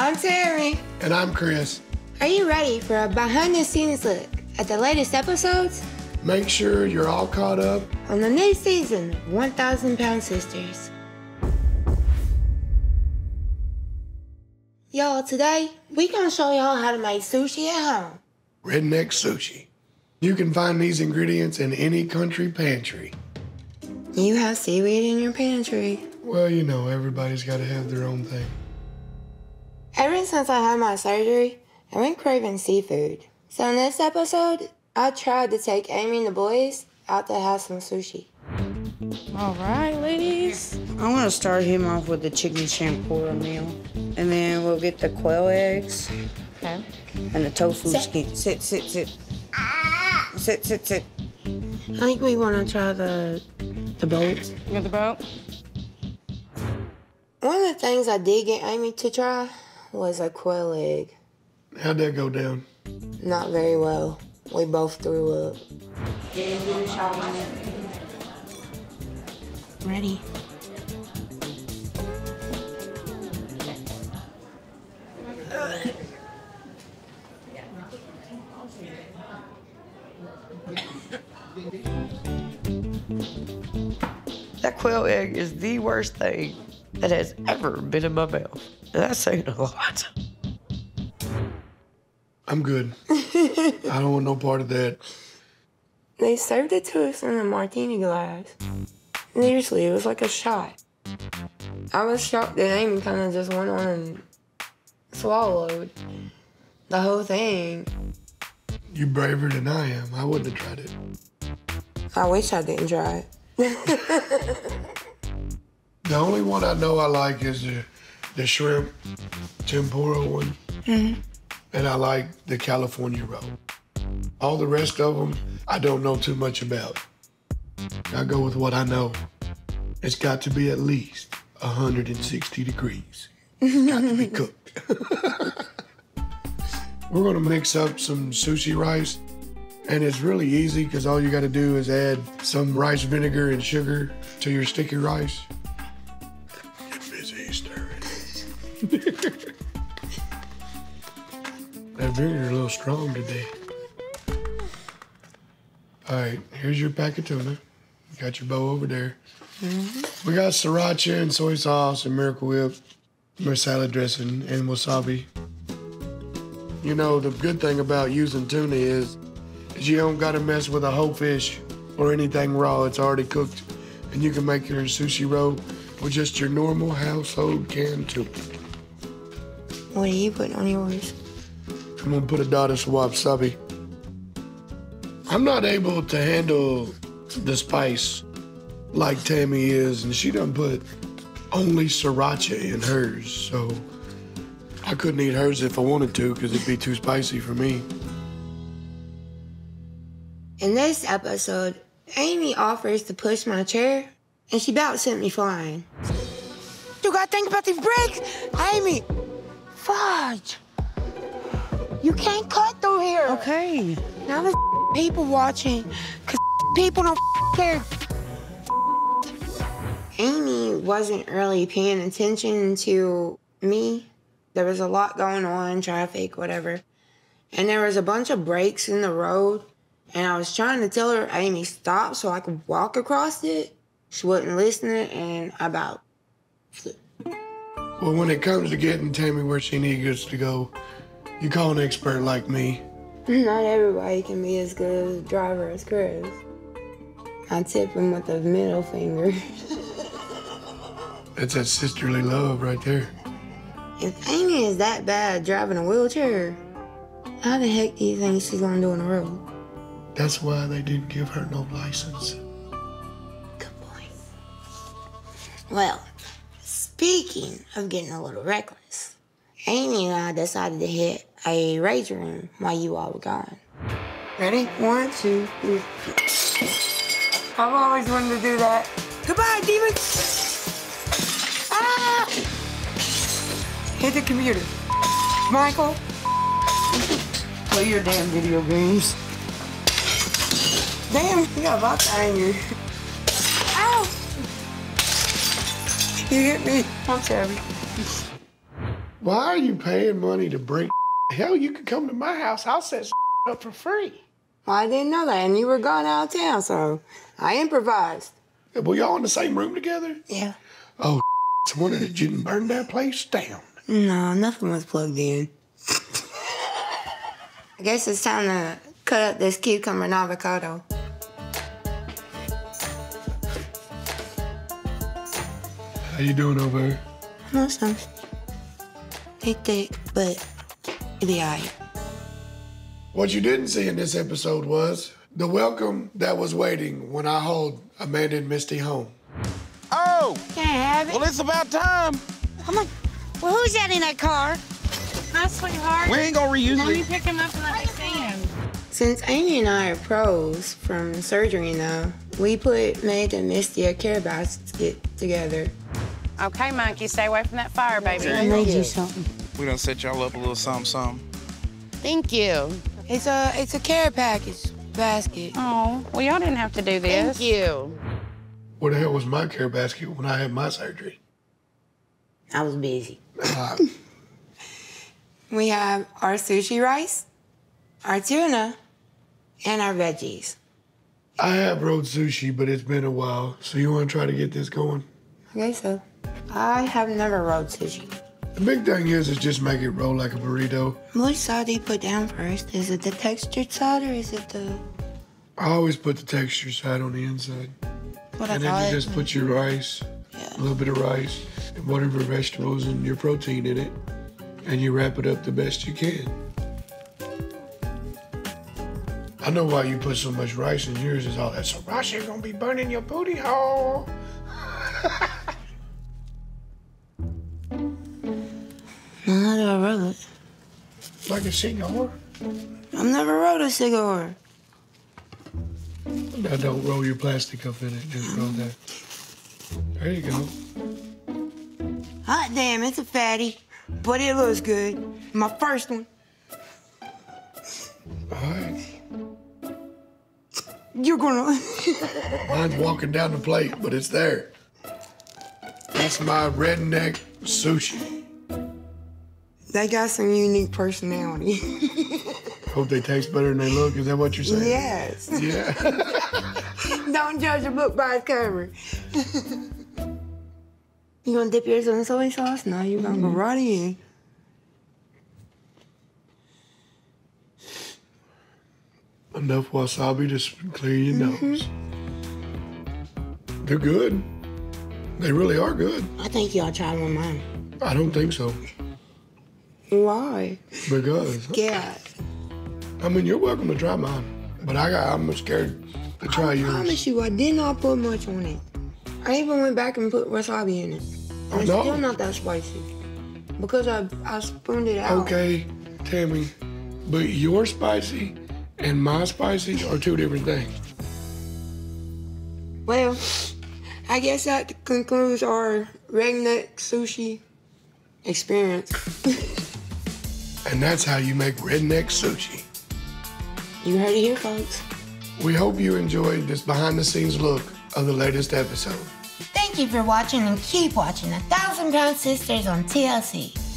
I'm Tammy. And I'm Chris. Are you ready for a behind-the-scenes look at the latest episodes? Make sure you're all caught up on the new season of 1,000 Pound Sisters. Y'all, today, we gonna show y'all how to make sushi at home. Redneck sushi. You can find these ingredients in any country pantry. You have seaweed in your pantry. Well, you know, everybody's gotta have their own thing. Ever since I had my surgery, I've been craving seafood. So in this episode, I tried to take Amy and the boys out to have some sushi. All right, ladies. I want to start him off with the chicken champura meal. And then we'll get the quail eggs. Okay. And the tofu skin. Sit. Ah! Sit. I think we want to try the boat. You got the boat? One of the things I did get Amy to try was a quail egg. How'd that go down? Not very well. We both threw up. Ready. That quail egg is the worst thing that has ever been in my mouth. And that's saying a lot. I'm good. I don't want no part of that. They served it to us in a martini glass. And usually it was like a shot. I was shocked that Amy kind of just went on and swallowed the whole thing. You braver than I am. I wouldn't have tried it. I wish I didn't try it. The only one I know I like is the shrimp tempura one. Mm-hmm. And I like the California roll. All the rest of them, I don't know too much about. I go with what I know. It's got to be at least 160 degrees. It's got to be cooked. We're gonna mix up some sushi rice, and it's really easy because all you gotta do is add some rice vinegar and sugar to your sticky rice. Get busy stirring. That vinegar's a little strong today. All right, here's your pack of tuna. You got your bow over there. Mm-hmm. We got sriracha and soy sauce and Miracle Whip, our salad dressing, and wasabi. You know, the good thing about using tuna is you don't gotta mess with a whole fish or anything raw. It's already cooked, and you can make your sushi roll with just your normal household canned tuna. What are you putting on yours? I'm gonna put a dot of wasabi. I'm not able to handle the spice like Tammy is, and she done put only sriracha in hers, so I couldn't eat hers if I wanted to because it'd be too spicy for me. In this episode, Amy offers to push my chair, and she about sent me flying. You gotta think about these bricks, Amy. Fudge. You can't cut through here. Okay. Now there's people watching, because people don't care. Amy wasn't really paying attention to me. There was a lot going on, traffic, whatever. And there was a bunch of breaks in the road. And I was trying to tell her, Amy, stop so I could walk across it. She wasn't listening, and I about flipped. Well, when it comes to getting Tammy where she needs to go, you call an expert like me. Not everybody can be as good a driver as Chris. I tip him with the middle finger. That's that sisterly love right there. If Amy is that bad driving a wheelchair, how the heck do you think she's gonna do on the road? That's why they didn't give her no license. Good point. Well, speaking of getting a little reckless, Amy and I decided to hit a rage room while you all were gone. Ready? 1, 2, 3. I've always wanted to do that. Goodbye, demon! Ah! Hit the computer. Michael, play your damn video games. Damn, you got lots of anger. Ow! You hit me. I'm sorry. Why are you paying money to bring? Hell, you could come to my house. I'll set up for free. Well, I didn't know that, and you were gone out of town, so I improvised. Yeah, were y'all in the same room together? Yeah. Oh, I wonder that you didn't burn that place down. No, nothing was plugged in. I guess it's time to cut up this cucumber and avocado. How you doing over here? I'm awesome. Hectic, but it'll be all right. What you didn't see in this episode was the welcome that was waiting when I hauled Amanda and Misty home. Oh! Can I have it? Well, it's about time. I'm like, well, who's that in that car? My sweetheart. We ain't gonna reuse it. Let me pick him up and let me see him. Since Amy and I are pros from surgery now, we put Meg and Misty a care box to get together. Okay, monkey, stay away from that fire, baby. I need you something. We done set y'all up a little something, something. Thank you. It's a care package basket. Oh, well, y'all didn't have to do this. Thank you. Where the hell was my care basket when I had my surgery? I was busy. We have our sushi rice, our tuna, and our veggies. I have road sushi, but it's been a while, so you want to try to get this going? Okay, so. I have never rolled sushi. The big thing is just make it roll like a burrito. Which side do you put down first? Is it the textured side or is it the... I always put the textured side on the inside. What and I then you just put your rice, yeah. A little bit of rice, and whatever vegetables and your protein in it, and you wrap it up the best you can. I know why you put so much rice in yours is all that sriracha gonna be burning your booty hole. How do I roll it? Like a cigar? I've never rolled a cigar. Now don't roll your plastic up in it, just roll that. There you go. Hot damn, it's a fatty, but it looks good. My first one. All right. You're gonna... Mine's walking down the plate, but it's there. That's my redneck sushi. They got some unique personality. Hope they taste better than they look. Is that what you're saying? Yes. Yeah. Don't judge a book by its cover. You gonna dip yours in soy sauce? No, you're gonna go right in. Enough wasabi to clear your nose. They're good. They really are good. I think y'all tried one mine. I don't think so. Why? Because. Yeah. I mean, you're welcome to try mine, but I'm scared to try yours. I promise you, I did not put much on it. I even went back and put wasabi in it. And it's still not that spicy because I spooned it out. Okay, Tammy, but your spicy and my spicy are two different things. Well, I guess that concludes our redneck sushi experience. And that's how you make redneck sushi. You heard it here, folks. We hope you enjoyed this behind-the-scenes look of the latest episode. Thank you for watching and keep watching 1,000 Pound Sisters on TLC.